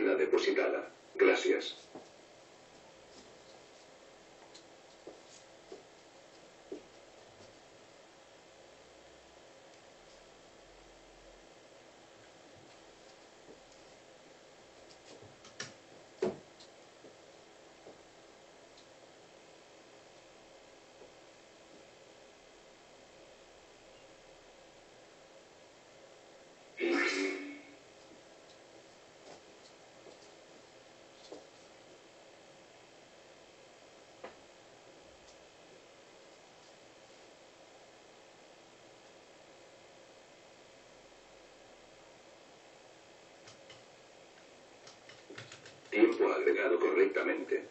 moneda depositada. Gracias. Tiempo agregado correctamente.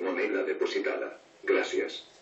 Moneda depositada. Gracias.